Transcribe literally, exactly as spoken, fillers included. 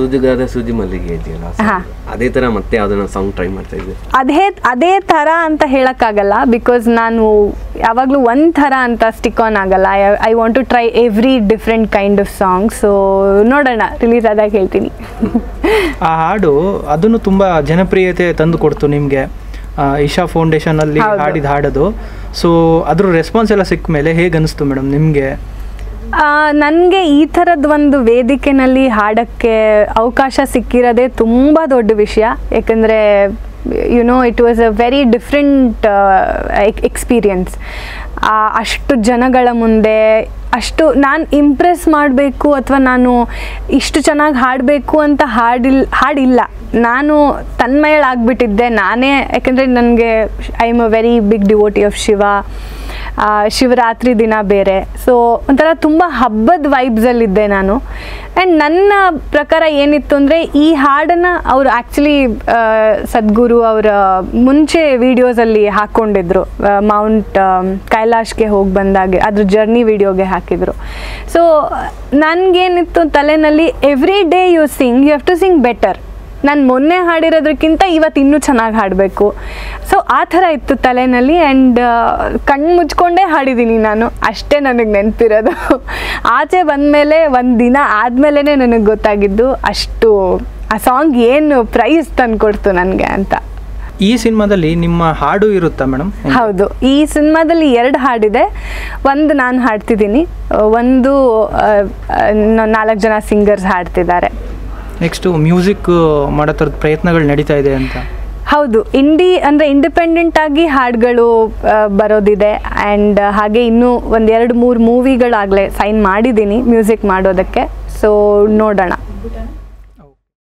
ಸೂಜಿಗಾದ್ರೆ ಸೂಜಿ ಮಲ್ಲಿಗೆ ಇದೆಯಲ್ಲ ಅದೇ ತರ ಮತ್ತೆ ಅದನ್ನ ಸಾಂಗ್ ಟ್ರೈ ಮಾಡ್ತಾ ಇದ್ದೆ ಅದೇ ಅದೇ ತರ ಅಂತ ಹೇಳಕ ಆಗಲ್ಲ ಬಿಕಾಸ್ ನಾನು ಯಾವಾಗಲೂ ಒಂದ ತರ ಅಂತ ಸ್ಟಿಕ್ ಆನ್ ಆಗಲ್ಲ I want to try every different kind of song so ನೋಡೋಣ ರಿಲೀಸ್ ಆದಾಗ ಹೇಳ್ತೀನಿ ಆ ಹಾಡು ಅದನ್ನು ತುಂಬಾ ಜನಪ್ರಿಯತೆ ತಂದು ಕೊಡ್ತು ನಿಮಗೆ ಇಶಾ ಫೌಂಡೇಶನ್ ಅಲ್ಲಿ ಹಾಡಿದ ಹಾಡದು ಸೋ ಅದರ ರೆಸ್ಪಾನ್ಸ್ ಎಲ್ಲ ಸಿಕ್ಕ ಮೇಲೆ ಹೇಗೆ ಅನಿಸ್ತು ಮೇಡಂ ನಿಮಗೆ ನನಗೆ ಈ ಥರದ ಒಂದು ವೇದಿಕೆಯಲ್ಲಿ ಹಾಡಕ್ಕೆ ಅವಕಾಶ ಸಿಕ್ಕಿರೋದೇ ತುಂಬ ದೊಡ್ಡ ವಿಷಯ ಯಾಕಂದರೆ you know it was a very different experience ಅಷ್ಟು ಜನಗಳ ಮುಂದೆ ಅಷ್ಟು ನಾನು ಇಂಪ್ರೆಸ್ ಮಾಡಬೇಕು ಅಥವಾ ನಾನು ಇಷ್ಟು ಚೆನ್ನಾಗಿ ಹಾಡಬೇಕು ಅಂತ ಹಾಡಿಲ್ಲ ಹಾಡಿಲ್ಲ ನಾನು ತನ್ಮಯಳಾಗ್ಬಿಟ್ಟಿದ್ದೆ ನಾನೇ ಯಾಕಂದರೆ ನನಗೆ I am a very big devotee of Shiva Shivaratri ದಿನ ಬೇರೆ ಸೊ ಒಂಥರ ತುಂಬ ಹಬ್ಬದ ವೈಬ್ಸಲ್ಲಿದ್ದೆ ನಾನು ಆ್ಯಂಡ್ ನನ್ನ ಪ್ರಕಾರ ಏನಿತ್ತು ಅಂದರೆ ಈ ಹಾಡನ್ನು ಅವರು ಆ್ಯಕ್ಚುಲಿ ಸದ್ಗುರು ಅವರ ಮುಂಚೆ ವೀಡಿಯೋಸಲ್ಲಿ ಹಾಕ್ಕೊಂಡಿದ್ರು ಮೌಂಟ್ ಕೈಲಾಶ್ಗೆ ಹೋಗಿ ಬಂದಾಗ ಅದ್ರ ಜರ್ನಿ ವೀಡಿಯೋಗೆ ಹಾಕಿದರು ಸೊ ನನಗೇನಿತ್ತು ತಲೆಯಲ್ಲಿ every day you sing you have to sing better ನಾನು ಮೊನ್ನೆ ಹಾಡಿರೋದಕ್ಕಿಂತ ಇವತ್ತು ಇನ್ನೂ ಚೆನ್ನಾಗಿ ಹಾಡಬೇಕು ಸೊ ಆ ಥರ ಇತ್ತು ತಲೆಯಲ್ಲಿ ಆ್ಯಂಡ್ ಕಣ್ಣು ಮುಚ್ಕೊಂಡೇ ಹಾಡಿದ್ದೀನಿ ನಾನು ಅಷ್ಟೇ ನನಗೆ ನೆನಪಿರೋದು ಆಚೆ ಬಂದಮೇಲೆ ಒಂದು ದಿನ ಆದಮೇಲೆ ನನಗೆ ಗೊತ್ತಾಗಿದ್ದು ಅಷ್ಟು ಆ ಸಾಂಗ್ ಏನು ಪ್ರೈಸ್ ತಂದುಕೊಡ್ತು ನನಗೆ ಅಂತ ಈ ಸಿನಿಮಾದಲ್ಲಿ ನಿಮ್ಮ ಹಾಡು ಇರುತ್ತಾ ಮೇಡಮ್ ಹೌದು ಈ ಸಿನಿಮಾದಲ್ಲಿ ಎರಡು ಹಾಡಿದೆ ಒಂದು ನಾನು ಹಾಡ್ತಿದ್ದೀನಿ ಒಂದು ನಾಲ್ಕು ಜನ ಸಿಂಗರ್ಸ್ ಹಾಡ್ತಿದ್ದಾರೆ ನೆಕ್ಸ್ಟ್ ಮ್ಯೂಸಿಕ್ ಮಾಡೋ ಥರದ ಪ್ರಯತ್ನಗಳು ನಡೀತಾ ಇದೆ ಅಂತ ಹೌದು ಇಂಡಿ ಅಂದರೆ ಇಂಡಿಪೆಂಡೆಂಟ್ ಆಗಿ ಹಾಡುಗಳು ಬರೋದಿದೆ ಆ್ಯಂಡ್ ಹಾಗೆ ಇನ್ನೂ ಒಂದು ಎರಡು ಮೂರು ಮೂವಿಗಳಾಗಲೇ ಸೈನ್ ಮಾಡಿದ್ದೀನಿ ಮ್ಯೂಸಿಕ್ ಮಾಡೋದಕ್ಕೆ ಸೊ ನೋಡೋಣ